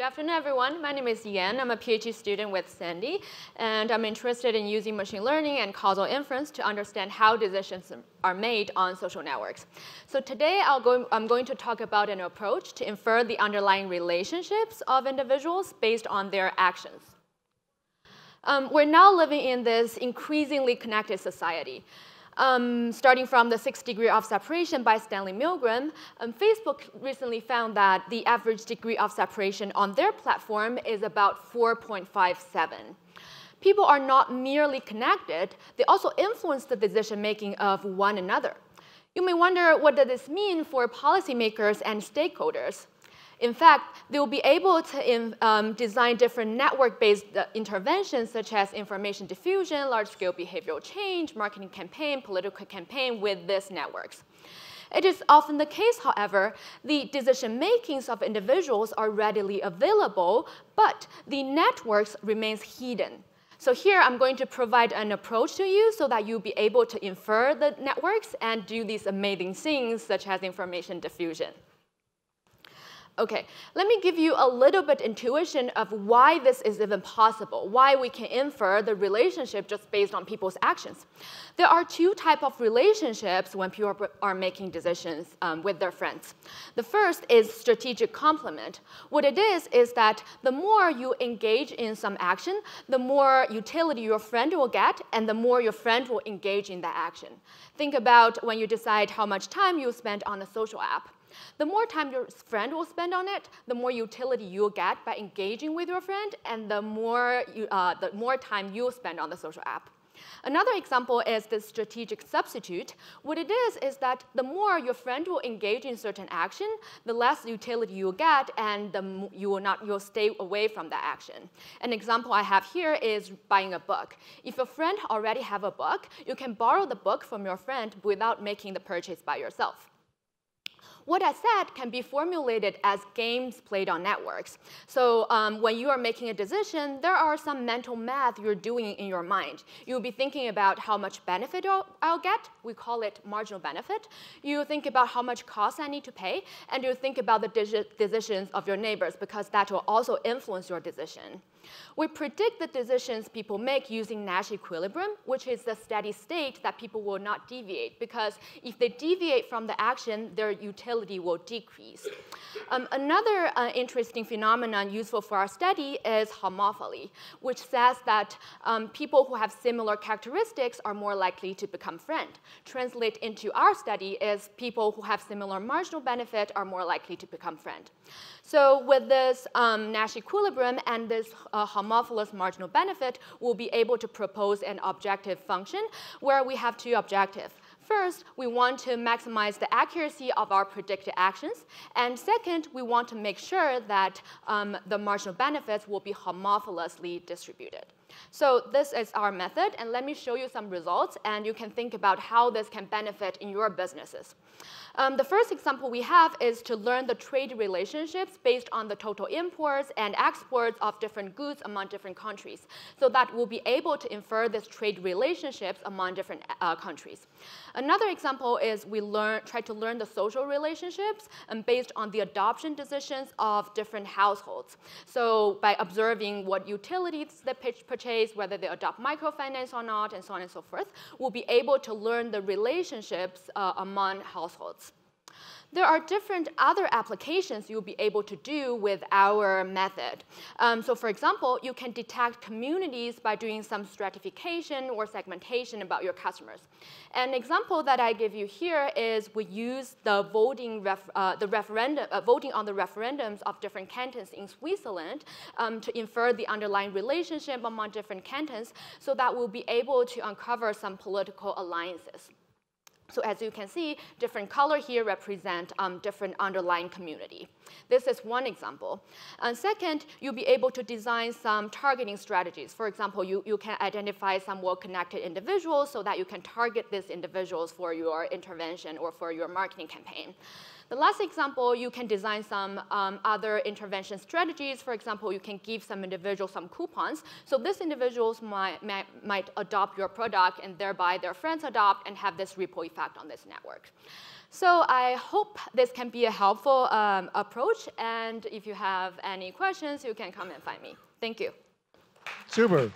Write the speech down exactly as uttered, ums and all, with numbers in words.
Good afternoon, everyone. My name is Yan. I'm a PhD student with Sandy, and I'm interested in using machine learning and causal inference to understand how decisions are made on social networks. So today, I'll go, I'm going to talk about an approach to infer the underlying relationships of individuals based on their actions. Um, we're now living in this increasingly connected society. Um, starting from the sixth degree of separation by Stanley Milgram, um, Facebook recently found that the average degree of separation on their platform is about four point five seven. People are not merely connected, they also influence the decision-making of one another. You may wonder, what does this mean for policymakers and stakeholders? In fact, they will be able to in, um, design different network-based interventions such as information diffusion, large-scale behavioral change, marketing campaign, political campaign with these networks. It is often the case, however, the decision-makings of individuals are readily available, but the networks remains hidden. So here I'm going to provide an approach to you so that you'll be able to infer the networks and do these amazing things such as information diffusion. Okay, let me give you a little bit intuition of why this is even possible, why we can infer the relationship just based on people's actions. There are two types of relationships when people are making decisions um, with their friends. The first is strategic complement. What it is is that the more you engage in some action, the more utility your friend will get, and the more your friend will engage in that action. Think about when you decide how much time you spend on a social app. The more time your friend will spend on it, the more utility you'll get by engaging with your friend, and the more, you, uh, the more time you'll spend on the social app. Another example is the strategic substitute. What it is is that the more your friend will engage in certain action, the less utility you'll get, and the you will not, you'll stay away from that action. An example I have here is buying a book. If your friend already has a book, you can borrow the book from your friend without making the purchase by yourself. What I said can be formulated as games played on networks. So um, when you are making a decision, there are some mental math you're doing in your mind. You'll be thinking about how much benefit I'll, I'll get. We call it marginal benefit. You think about how much cost I need to pay, and you think about the decisions of your neighbors, because that will also influence your decision. We predict the decisions people make using Nash equilibrium, which is the steady state that people will not deviate, because if they deviate from the action, their utility will decrease. Um, another uh, interesting phenomenon useful for our study is homophily, which says that um, people who have similar characteristics are more likely to become friends. Translate into our study is people who have similar marginal benefit are more likely to become friends. So with this um, Nash equilibrium and this Uh, homophilous marginal benefit, we'll be able to propose an objective function where we have two objectives. First, we want to maximize the accuracy of our predicted actions, and second, we want to make sure that um, the marginal benefits will be homophilously distributed. So this is our method, and let me show you some results, and you can think about how this can benefit in your businesses. Um, the first example we have is to learn the trade relationships based on the total imports and exports of different goods among different countries, so that we'll be able to infer these trade relationships among different uh, countries. Another example is we learn, try to learn the social relationships um, based on the adoption decisions of different households. So by observing what utilities they purchase, whether they adopt microfinance or not, and so on and so forth, we'll be able to learn the relationships uh, among households. There are different other applications you'll be able to do with our method. Um, so for example, you can detect communities by doing some stratification or segmentation about your customers. An example that I give you here is we use the voting, ref, uh, the referendum, uh, voting on the referendums of different cantons in Switzerland um, to infer the underlying relationship among different cantons, so that we'll be able to uncover some political alliances. So as you can see, different color here represent um, different underlying community. This is one example. And second, you'll be able to design some targeting strategies. For example, you, you can identify some well-connected individuals so that you can target these individuals for your intervention or for your marketing campaign. The last example, you can design some um, other intervention strategies. For example, you can give some individuals some coupons. So these individuals might, might, might adopt your product, and thereby their friends adopt and have this ripple effect on this network. So I hope this can be a helpful um, approach. And if you have any questions, you can come and find me. Thank you. Super.